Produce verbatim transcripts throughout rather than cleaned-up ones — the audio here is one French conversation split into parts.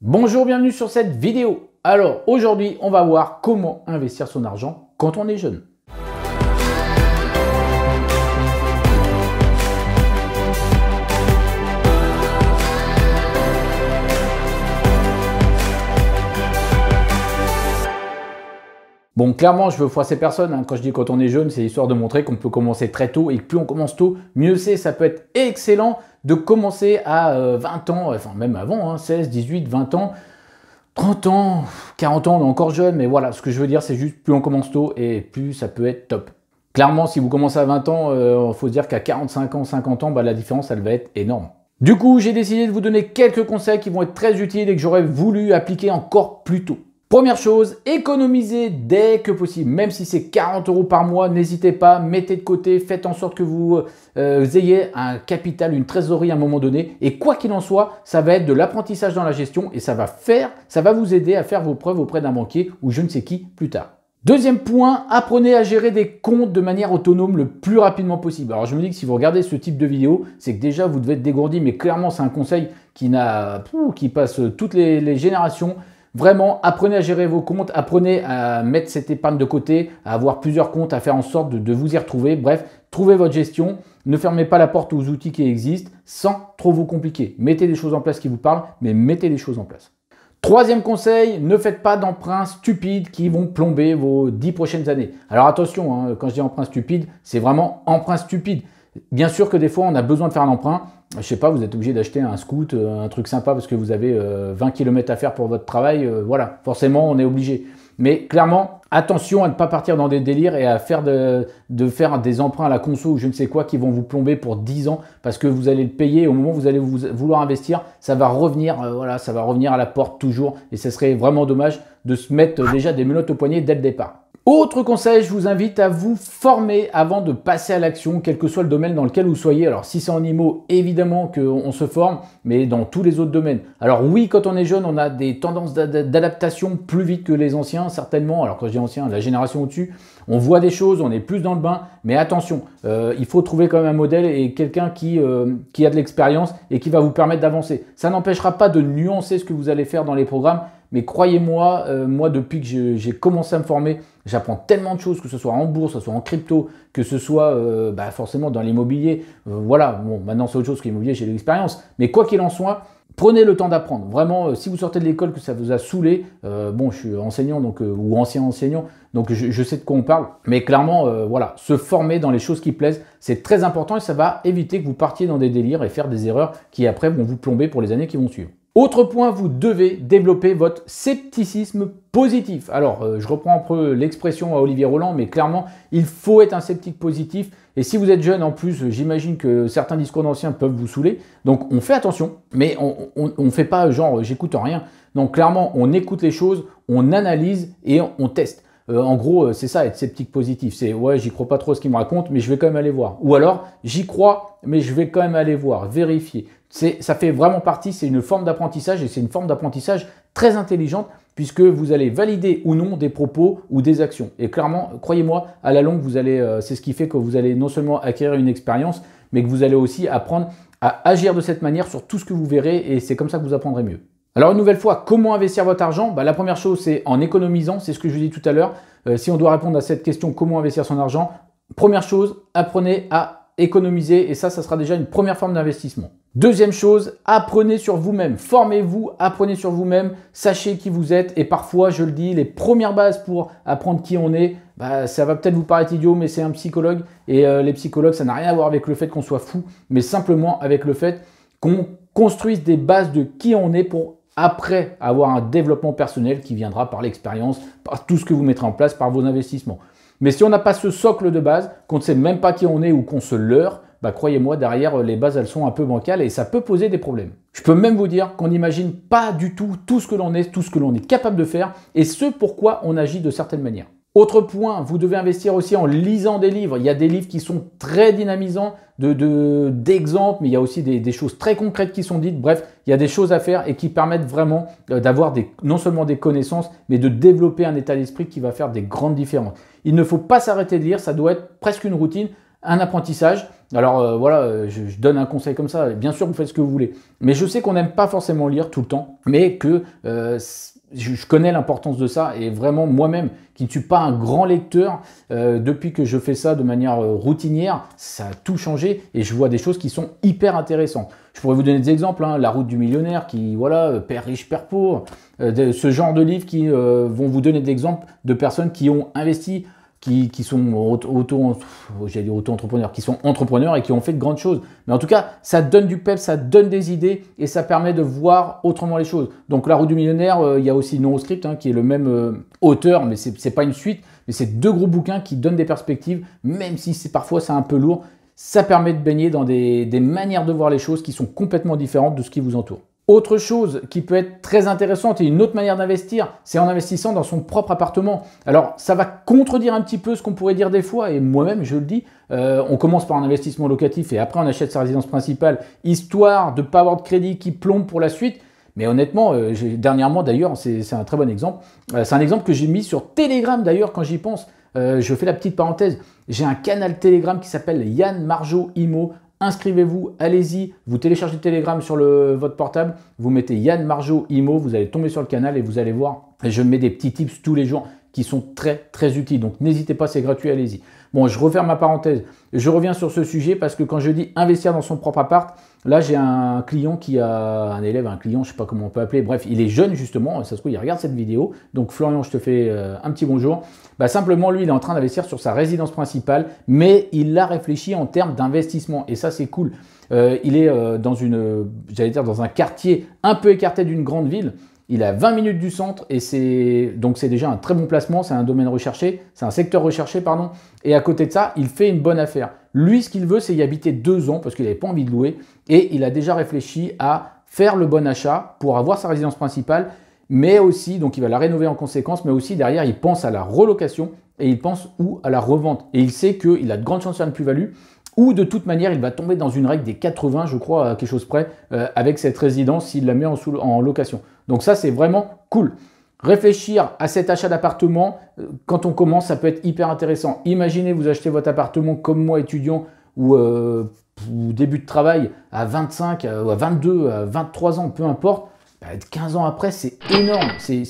Bonjour, bienvenue sur cette vidéo. Alors aujourd'hui, on va voir comment investir son argent quand on est jeune. Bon, clairement, je veux froisser personne, hein. Quand je dis quand on est jeune, c'est histoire de montrer qu'on peut commencer très tôt et que plus on commence tôt, mieux c'est. Ça peut être excellent de commencer à euh, vingt ans, enfin même avant, hein, seize, dix-huit, vingt ans, trente ans, quarante ans, on est encore jeune, mais voilà, ce que je veux dire, c'est juste plus on commence tôt et plus ça peut être top. Clairement, si vous commencez à vingt ans, il euh, faut se dire qu'à quarante-cinq ans, cinquante ans, bah, la différence, elle va être énorme. Du coup, j'ai décidé de vous donner quelques conseils qui vont être très utiles et que j'aurais voulu appliquer encore plus tôt. Première chose, économisez dès que possible, même si c'est quarante euros par mois, n'hésitez pas, mettez de côté, faites en sorte que vous, euh, vous ayez un capital, une trésorerie à un moment donné. Et quoi qu'il en soit, ça va être de l'apprentissage dans la gestion et ça va faire, ça va vous aider à faire vos preuves auprès d'un banquier ou je ne sais qui plus tard. Deuxième point, apprenez à gérer des comptes de manière autonome le plus rapidement possible. Alors je me dis que si vous regardez ce type de vidéo, c'est que déjà vous devez être dégourdi, mais clairement c'est un conseil qui, n'a, qui passe toutes les, les générations. Vraiment, apprenez à gérer vos comptes, apprenez à mettre cette épargne de côté, à avoir plusieurs comptes, à faire en sorte de, de vous y retrouver. Bref, trouvez votre gestion, ne fermez pas la porte aux outils qui existent sans trop vous compliquer. Mettez des choses en place qui vous parlent, mais mettez les choses en place. Troisième conseil, ne faites pas d'emprunts stupides qui vont plomber vos dix prochaines années. Alors attention, hein, quand je dis emprunt stupide, c'est vraiment emprunt stupide. Bien sûr que des fois, on a besoin de faire un emprunt. Je sais pas, vous êtes obligé d'acheter un scoot, un truc sympa parce que vous avez euh, vingt kilomètres à faire pour votre travail. Euh, voilà, forcément, on est obligé. Mais clairement, attention à ne pas partir dans des délires et à faire de, de faire des emprunts à la conso ou je ne sais quoi qui vont vous plomber pour dix ans parce que vous allez le payer. Au moment où vous allez vous, vouloir investir, ça va revenir, euh, voilà, ça va revenir à la porte toujours. Et ce serait vraiment dommage de se mettre déjà des menottes au poignet dès le départ. Autre conseil, je vous invite à vous former avant de passer à l'action, quel que soit le domaine dans lequel vous soyez. Alors si c'est en immo, évidemment qu'on se forme, mais dans tous les autres domaines. Alors oui, quand on est jeune, on a des tendances d'adaptation plus vite que les anciens, certainement. Alors quand je dis anciens, la génération au-dessus, on voit des choses, on est plus dans le bain. Mais attention, euh, il faut trouver quand même un modèle et quelqu'un qui, euh, qui a de l'expérience et qui va vous permettre d'avancer. Ça n'empêchera pas de nuancer ce que vous allez faire dans les programmes. Mais croyez-moi, euh, moi depuis que j'ai commencé à me former, j'apprends tellement de choses, que ce soit en bourse, que ce soit en crypto, que ce soit euh, bah forcément dans l'immobilier. Euh, voilà, bon, maintenant c'est autre chose que l'immobilier, j'ai de l'expérience. Mais quoi qu'il en soit, prenez le temps d'apprendre. Vraiment, euh, si vous sortez de l'école, que ça vous a saoulé, euh, bon, je suis enseignant donc, euh, ou ancien enseignant, donc je, je sais de quoi on parle. Mais clairement, euh, voilà, se former dans les choses qui plaisent, c'est très important et ça va éviter que vous partiez dans des délires et faire des erreurs qui après vont vous plomber pour les années qui vont suivre. Autre point, vous devez développer votre scepticisme positif. Alors, euh, je reprends un peu l'expression à Olivier Roland, mais clairement, il faut être un sceptique positif. Et si vous êtes jeune, en plus, j'imagine que certains discours d'anciens peuvent vous saouler. Donc, on fait attention, mais on ne fait pas genre « j'écoute rien ». Donc, clairement, on écoute les choses, on analyse et on, on teste. Euh, en gros, c'est ça, être sceptique positif. C'est « ouais, j'y crois pas trop ce qu'ils me racontent, mais je vais quand même aller voir ». Ou alors « j'y crois, mais je vais quand même aller voir, vérifier ». Ça fait vraiment partie, c'est une forme d'apprentissage et c'est une forme d'apprentissage très intelligente puisque vous allez valider ou non des propos ou des actions. Et clairement, croyez-moi, à la longue, vous allez, euh, c'est ce qui fait que vous allez non seulement acquérir une expérience, mais que vous allez aussi apprendre à agir de cette manière sur tout ce que vous verrez et c'est comme ça que vous apprendrez mieux. Alors une nouvelle fois, comment investir votre argent? Bah, la première chose, c'est en économisant, c'est ce que je vous dis tout à l'heure. Euh, si on doit répondre à cette question, comment investir son argent? Première chose, apprenez à économiser et ça, ça sera déjà une première forme d'investissement. Deuxième chose, apprenez sur vous-même, formez-vous, apprenez sur vous-même, sachez qui vous êtes et parfois, je le dis, les premières bases pour apprendre qui on est, bah, ça va peut-être vous paraître idiot, mais c'est un psychologue et euh, les psychologues, ça n'a rien à voir avec le fait qu'on soit fou, mais simplement avec le fait qu'on construise des bases de qui on est pour après avoir un développement personnel qui viendra par l'expérience, par tout ce que vous mettrez en place, par vos investissements. Mais si on n'a pas ce socle de base, qu'on ne sait même pas qui on est ou qu'on se leurre, bah croyez-moi, derrière, les bases, elles sont un peu bancales et ça peut poser des problèmes. Je peux même vous dire qu'on n'imagine pas du tout tout ce que l'on est, tout ce que l'on est capable de faire et ce pourquoi on agit de certaines manières. Autre point, vous devez investir aussi en lisant des livres. Il y a des livres qui sont très dynamisants, d'exemples, de, de, mais il y a aussi des, des choses très concrètes qui sont dites. Bref, il y a des choses à faire et qui permettent vraiment d'avoir non seulement des connaissances, mais de développer un état d'esprit qui va faire des grandes différences. Il ne faut pas s'arrêter de lire, ça doit être presque une routine. un apprentissage. Alors euh, voilà, je, je donne un conseil comme ça, bien sûr vous faites ce que vous voulez, mais je sais qu'on n'aime pas forcément lire tout le temps, mais que euh, je connais l'importance de ça, et vraiment moi-même qui ne suis pas un grand lecteur, euh, depuis que je fais ça de manière euh, routinière, ça a tout changé et je vois des choses qui sont hyper intéressantes. Je pourrais vous donner des exemples, hein, La route du millionnaire, qui voilà, euh, Père riche père pauvre, euh, de, ce genre de livres qui euh, vont vous donner des exemples de personnes qui ont investi, Qui, qui sont auto, j'allais dire auto-entrepreneurs, qui sont entrepreneurs et qui ont fait de grandes choses. Mais en tout cas, ça donne du peps, ça donne des idées et ça permet de voir autrement les choses. Donc, La route du millionnaire, euh, il y a aussi Non Script, hein, qui est le même euh, auteur, mais ce n'est pas une suite. Mais c'est deux gros bouquins qui donnent des perspectives, même si parfois c'est un peu lourd. Ça permet de baigner dans des, des manières de voir les choses qui sont complètement différentes de ce qui vous entoure. Autre chose qui peut être très intéressante et une autre manière d'investir, c'est en investissant dans son propre appartement. Alors, ça va contredire un petit peu ce qu'on pourrait dire des fois, et moi-même, je le dis, euh, on commence par un investissement locatif et après on achète sa résidence principale, histoire de ne pas avoir de crédit qui plombe pour la suite. Mais honnêtement, euh, dernièrement d'ailleurs, c'est un très bon exemple. Euh, c'est un exemple que j'ai mis sur Telegram d'ailleurs quand j'y pense. Euh, je fais la petite parenthèse. J'ai un canal Telegram qui s'appelle Yann Marjault Immo. Inscrivez-vous, allez-y, vous téléchargez Telegram sur le, votre portable, vous mettez Yann Marjault Immo, vous allez tomber sur le canal et vous allez voir. Et je mets des petits tips tous les jours qui sont très très utiles. Donc n'hésitez pas, c'est gratuit, allez-y. Bon, je referme ma parenthèse. Je reviens sur ce sujet parce que quand je dis investir dans son propre appart, là j'ai un client qui a un élève, un client, je ne sais pas comment on peut appeler. Bref, il est jeune justement, ça se trouve, il regarde cette vidéo. Donc Florian, je te fais un petit bonjour. Bah, simplement, lui, il est en train d'investir sur sa résidence principale, mais il l'a réfléchi en termes d'investissement. Et ça, c'est cool. Euh, il est euh, dans une, j'allais dire, dans un quartier un peu écarté d'une grande ville. Il est à vingt minutes du centre et c'est donc c'est déjà un très bon placement, c'est un domaine recherché, c'est un secteur recherché, pardon. Et à côté de ça, il fait une bonne affaire. Lui, ce qu'il veut, c'est y habiter deux ans parce qu'il n'avait pas envie de louer et il a déjà réfléchi à faire le bon achat pour avoir sa résidence principale, mais aussi, donc il va la rénover en conséquence, mais aussi derrière, il pense à la relocation et il pense ou à la revente. Et il sait qu'il a de grandes chances de faire une plus-value. Ou de toute manière, il va tomber dans une règle des quatre-vingts, je crois, à quelque chose près, euh, avec cette résidence s'il la met en, sous, en location. Donc ça, c'est vraiment cool. Réfléchir à cet achat d'appartement, euh, quand on commence, ça peut être hyper intéressant. Imaginez, vous achetez votre appartement comme moi, étudiant, ou, euh, ou début de travail, à vingt-cinq, à vingt-deux, à vingt-trois ans, peu importe. Bah, quinze ans après, c'est énorme. C'est...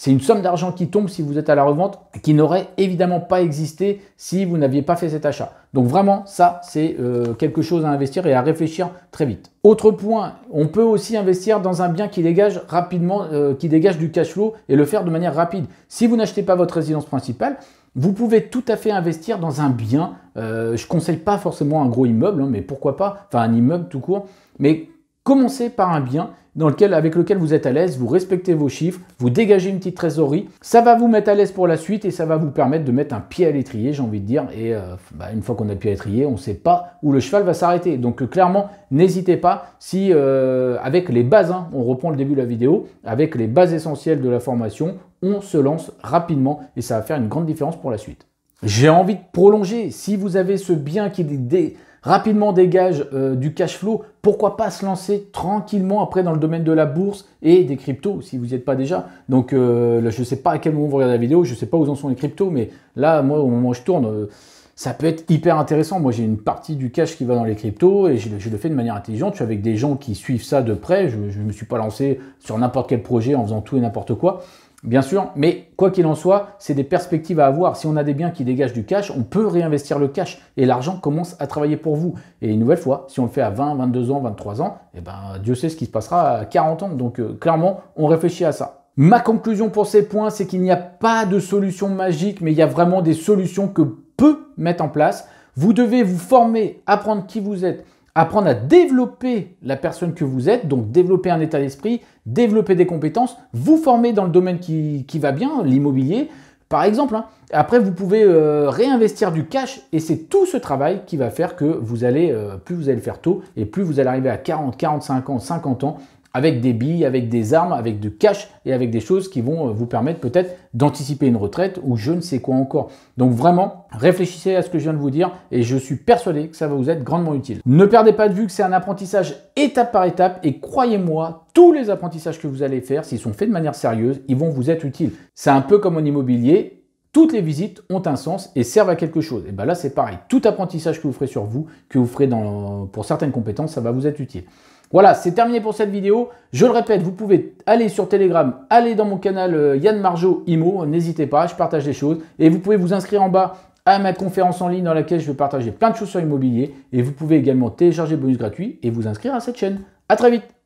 C'est une somme d'argent qui tombe si vous êtes à la revente, qui n'aurait évidemment pas existé si vous n'aviez pas fait cet achat. Donc vraiment, ça, c'est euh, quelque chose à investir et à réfléchir très vite. Autre point, on peut aussi investir dans un bien qui dégage rapidement, euh, qui dégage du cash flow et le faire de manière rapide. Si vous n'achetez pas votre résidence principale, vous pouvez tout à fait investir dans un bien. Euh, je ne conseille pas forcément un gros immeuble, hein, mais pourquoi pas, enfin un immeuble tout court, mais commencez par un bien dans lequel, avec lequel vous êtes à l'aise, vous respectez vos chiffres, vous dégagez une petite trésorerie. Ça va vous mettre à l'aise pour la suite et ça va vous permettre de mettre un pied à l'étrier, j'ai envie de dire. Et euh, bah, une fois qu'on a le pied à l'étrier, on ne sait pas où le cheval va s'arrêter. Donc euh, clairement, n'hésitez pas si, euh, avec les bases, hein, on reprend le début de la vidéo, avec les bases essentielles de la formation, on se lance rapidement et ça va faire une grande différence pour la suite. J'ai envie de prolonger. Si vous avez ce bien qui est rapidement dégage euh, du cash flow, pourquoi pas se lancer tranquillement après dans le domaine de la bourse et des cryptos si vous n'y êtes pas déjà. Donc euh, là, je ne sais pas à quel moment vous regardez la vidéo, je ne sais pas où en sont les cryptos, mais là, moi, au moment où je tourne, euh, ça peut être hyper intéressant. Moi, j'ai une partie du cash qui va dans les cryptos et je, je le fais de manière intelligente. Je suis avec des gens qui suivent ça de près. Je ne me suis pas lancé sur n'importe quel projet en faisant tout et n'importe quoi. Bien sûr, mais quoi qu'il en soit, c'est des perspectives à avoir. Si on a des biens qui dégagent du cash, on peut réinvestir le cash et l'argent commence à travailler pour vous. Et une nouvelle fois, si on le fait à vingt, vingt-deux ans, vingt-trois ans, eh ben, Dieu sait ce qui se passera à quarante ans. Donc euh, clairement, on réfléchit à ça. Ma conclusion pour ces points, c'est qu'il n'y a pas de solution magique, mais il y a vraiment des solutions que peut mettre en place. Vous devez vous former, apprendre qui vous êtes, apprendre à développer la personne que vous êtes, donc développer un état d'esprit, développer des compétences, vous former dans le domaine qui, qui va bien, l'immobilier par exemple. Hein. Après, vous pouvez euh, réinvestir du cash et c'est tout ce travail qui va faire que vous allez, euh, plus vous allez le faire tôt et plus vous allez arriver à quarante, quarante-cinq ans, cinquante ans avec des billes, avec des armes, avec du cash et avec des choses qui vont vous permettre peut-être d'anticiper une retraite ou je ne sais quoi encore. Donc vraiment, réfléchissez à ce que je viens de vous dire et je suis persuadé que ça va vous être grandement utile. Ne perdez pas de vue que c'est un apprentissage étape par étape et croyez-moi, tous les apprentissages que vous allez faire, s'ils sont faits de manière sérieuse, ils vont vous être utiles. C'est un peu comme en immobilier. toutes les visites ont un sens et servent à quelque chose. Et bien là, c'est pareil. Tout apprentissage que vous ferez sur vous, que vous ferez dans, pour certaines compétences, ça va vous être utile. Voilà, c'est terminé pour cette vidéo. Je le répète, vous pouvez aller sur Telegram, aller dans mon canal Yann Marjault Immo, n'hésitez pas, je partage des choses. Et vous pouvez vous inscrire en bas à ma conférence en ligne dans laquelle je vais partager plein de choses sur l'immobilier. Et vous pouvez également télécharger le bonus gratuit et vous inscrire à cette chaîne. À très vite!